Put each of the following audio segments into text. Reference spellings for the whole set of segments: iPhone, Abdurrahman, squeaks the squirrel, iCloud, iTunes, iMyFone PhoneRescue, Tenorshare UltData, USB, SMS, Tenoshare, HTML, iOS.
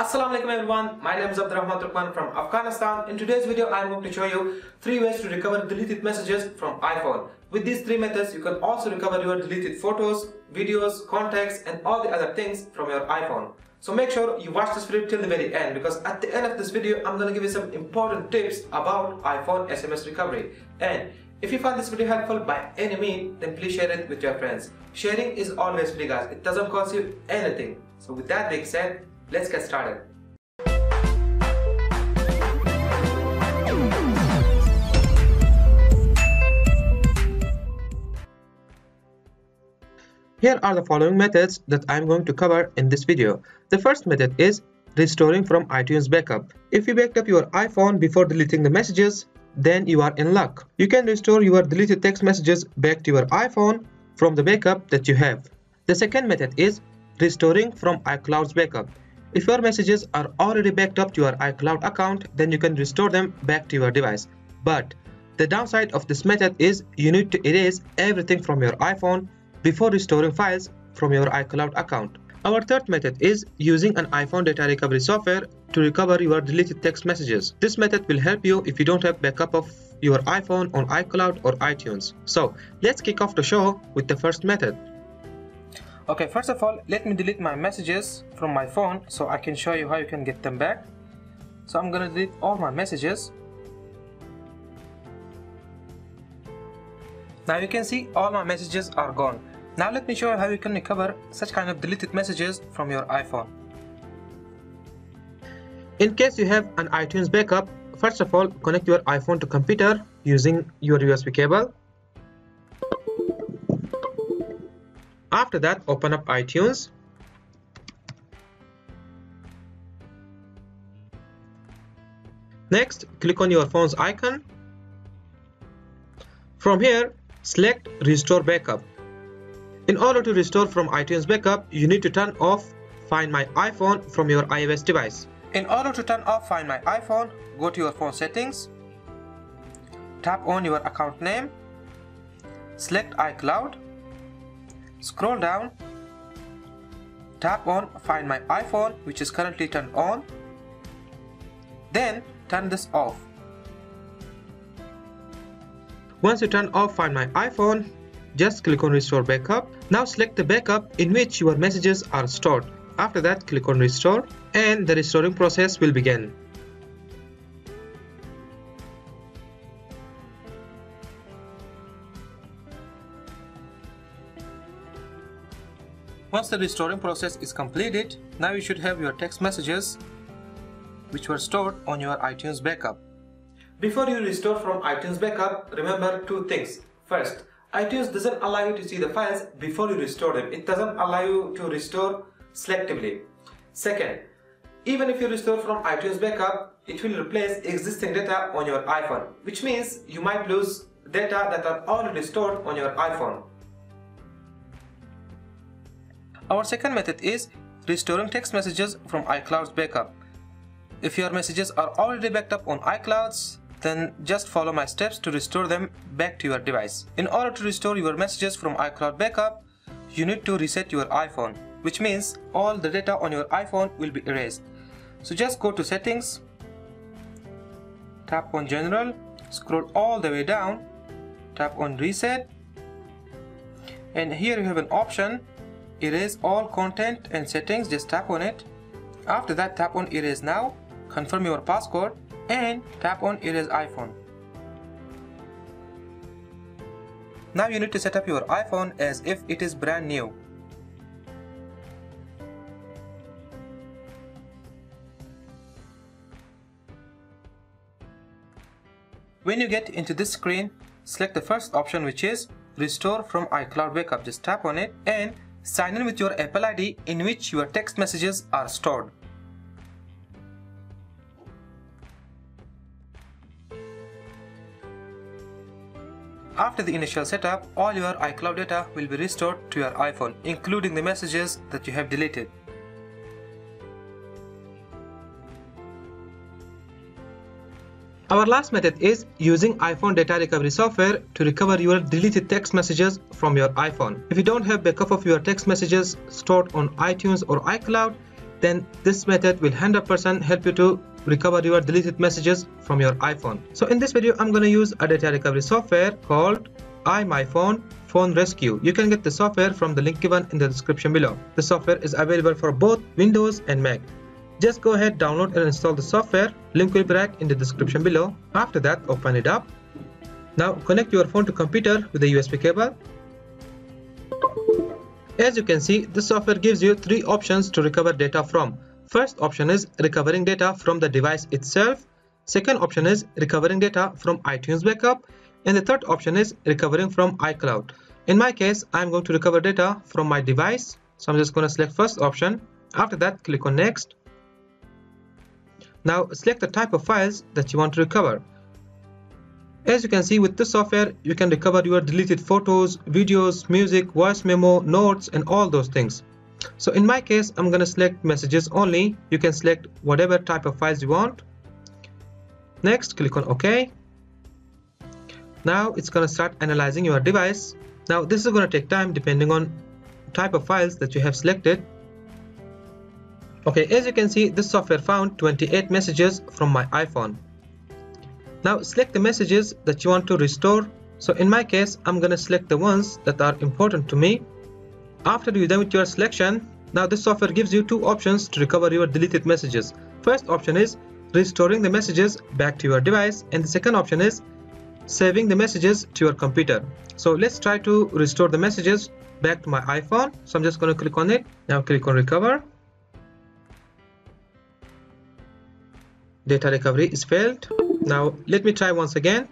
Assalamu alaikum everyone, my name is Abdurrahman from Afghanistan. In today's video I am going to show you 3 ways to recover deleted messages from iPhone. With these 3 methods you can also recover your deleted photos, videos, contacts and all the other things from your iPhone. So make sure you watch this video till the very end, because at the end of this video I'm gonna give you some important tips about iPhone SMS recovery. And if you find this video helpful by any means, then please share it with your friends. Sharing is always free guys, it doesn't cost you anything. So with that being said, let's get started. Here are the following methods that I am going to cover in this video. The first method is restoring from iTunes backup. If you backed up your iPhone before deleting the messages, then you are in luck. You can restore your deleted text messages back to your iPhone from the backup that you have. The second method is restoring from iCloud's backup. If your messages are already backed up to your iCloud account, then you can restore them back to your device. But the downside of this method is you need to erase everything from your iPhone before restoring files from your iCloud account. Our third method is using an iPhone data recovery software to recover your deleted text messages. This method will help you if you don't have backup of your iPhone on iCloud or iTunes. So let's kick off the show with the first method. Okay, first of all, let me delete my messages from my phone so I can show you how you can get them back. So I'm gonna delete all my messages. Now you can see all my messages are gone. Now let me show you how you can recover such kind of deleted messages from your iPhone. In case you have an iTunes backup, first of all, connect your iPhone to computer using your USB cable. After that, open up iTunes. Next, click on your phone's icon. From here, select Restore Backup. In order to restore from iTunes backup, you need to turn off Find My iPhone from your iOS device. In order to turn off Find My iPhone, go to your phone settings. Tap on your account name. Select iCloud. Scroll down, tap on Find My iPhone, which is currently turned on, then turn this off. Once you turn off Find My iPhone, just click on Restore Backup. Now select the backup in which your messages are stored. After that, click on Restore and the restoring process will begin. Once the restoring process is completed, now you should have your text messages which were stored on your iTunes backup. Before you restore from iTunes backup, remember 2 things. First, iTunes doesn't allow you to see the files before you restore them. It doesn't allow you to restore selectively. Second, even if you restore from iTunes backup, it will replace existing data on your iPhone, which means you might lose data that are already stored on your iPhone. Our second method is restoring text messages from iCloud's backup. If your messages are already backed up on iClouds, then just follow my steps to restore them back to your device. In order to restore your messages from iCloud backup, you need to reset your iPhone, which means all the data on your iPhone will be erased. So just go to Settings, tap on General, scroll all the way down, tap on Reset, and here you have an option Erase all content and settings, just tap on it. After that, tap on Erase Now, confirm your passcode and tap on Erase iPhone. Now you need to set up your iPhone as if it is brand new. When you get into this screen, select the first option, which is Restore from iCloud Backup. Just tap on it and sign in with your Apple ID in which your text messages are stored. After the initial setup, all your iCloud data will be restored to your iPhone, including the messages that you have deleted. Our last method is using iPhone data recovery software to recover your deleted text messages from your iPhone. If you don't have backup of your text messages stored on iTunes or iCloud, then this method will 100% help you to recover your deleted messages from your iPhone. So in this video, I'm going to use a data recovery software called iMyFone PhoneRescue. You can get the software from the link given in the description below. The software is available for both Windows and Mac. Just go ahead, download and install the software. Link will be back in the description below. After that, open it up. Now connect your phone to computer with a USB cable. As you can see, the software gives you three options to recover data from. First option is recovering data from the device itself. Second option is recovering data from iTunes backup. And the third option is recovering from iCloud. In my case, I'm going to recover data from my device. So I'm just going to select first option. After that, click on next. Now select the type of files that you want to recover. As you can see, with this software, you can recover your deleted photos, videos, music, voice memo, notes, and all those things. So in my case, I'm going to select messages only. You can select whatever type of files you want. Next, click on OK. Now it's going to start analyzing your device. Now this is going to take time depending on type of files that you have selected. Okay, as you can see, this software found 28 messages from my iPhone. Now select the messages that you want to restore. So in my case, I'm going to select the ones that are important to me. After you're done with your selection, now this software gives you two options to recover your deleted messages. First option is restoring the messages back to your device, and the second option is saving the messages to your computer. So let's try to restore the messages back to my iPhone. So I'm just going to click on it. Now click on recover. Data recovery is failed. Now let me try once again.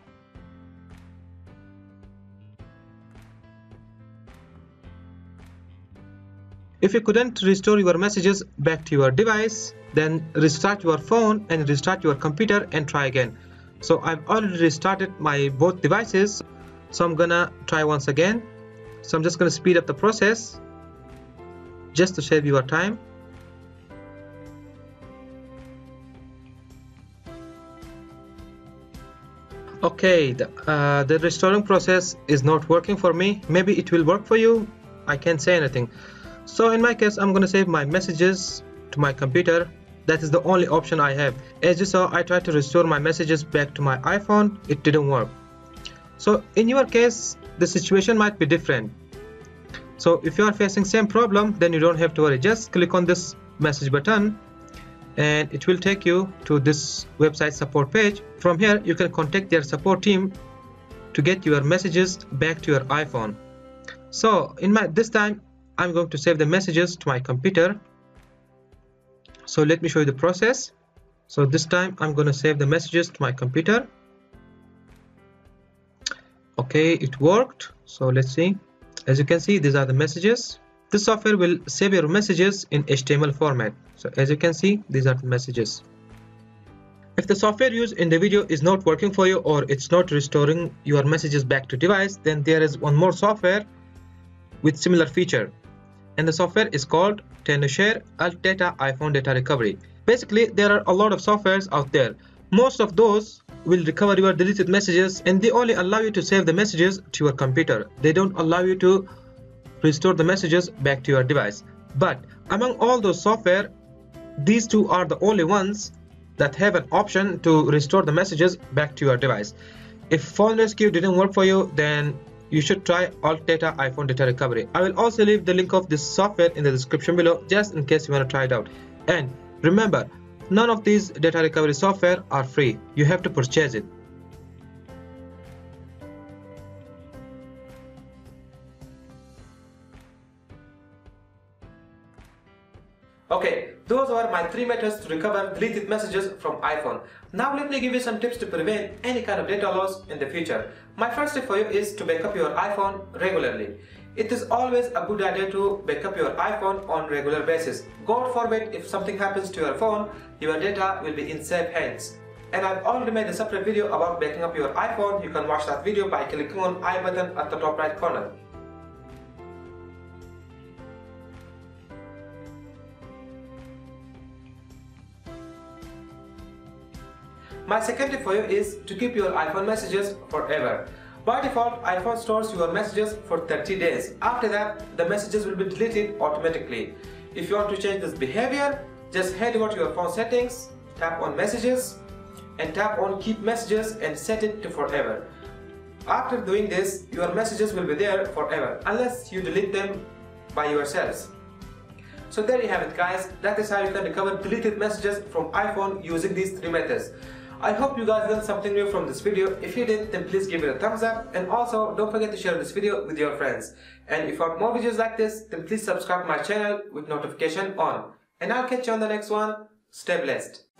If you couldn't restore your messages back to your device, then restart your phone and restart your computer and try again. So I've already restarted my both devices, so I'm gonna try once again. So I'm just gonna speed up the process just to save your time. Okay, the restoring process is not working for me. Maybe it will work for you. I can't say anything. So in my case, I'm gonna save my messages to my computer. That is the only option I have. As you saw, I tried to restore my messages back to my iPhone. It didn't work. So in your case, the situation might be different. So if you are facing same problem, then you don't have to worry. Just click on this message button and it will take you to this website support page. From here, you can contact their support team to get your messages back to your iPhone. So this time, I'm going to save the messages to my computer. So let me show you the process. So this time I'm going to save the messages to my computer. Okay, it worked. So let's see. As you can see, these are the messages. This software will save your messages in HTML format. So as you can see, these are the messages. If the software used in the video is not working for you or it's not restoring your messages back to device, then there is one more software with similar feature. And the software is called Tenorshare UltData iPhone Data Recovery. Basically, there are a lot of softwares out there. Most of those will recover your deleted messages, and they only allow you to save the messages to your computer. They don't allow you to restore the messages back to your device. But among all those software, these two are the only ones that have an option to restore the messages back to your device. If PhoneRescue didn't work for you, then you should try UltData iPhone Data Recovery. I will also leave the link of this software in the description below, just in case you want to try it out. And remember, none of these data recovery software are free. You have to purchase it. Okay, those were my three methods to recover deleted messages from iPhone. Now let me give you some tips to prevent any kind of data loss in the future. My first tip for you is to backup your iPhone regularly. It is always a good idea to backup your iPhone on regular basis. God forbid, if something happens to your phone, your data will be in safe hands. And I've already made a separate video about backing up your iPhone. You can watch that video by clicking on I button at the top right corner. My second tip for you is to keep your iPhone messages forever. By default, iPhone stores your messages for 30 days. After that, the messages will be deleted automatically. If you want to change this behavior, Just head over to your phone settings, tap on messages and tap on keep messages and set it to forever. After doing this, your messages will be there forever unless you delete them by yourselves. So there you have it guys, that is how you can recover deleted messages from iPhone using these three methods. I hope you guys learned something new from this video. If you did, then please give it a thumbs up and also don't forget to share this video with your friends. And if you want more videos like this, then please subscribe to my channel with notification on. And I'll catch you on the next one. Stay blessed.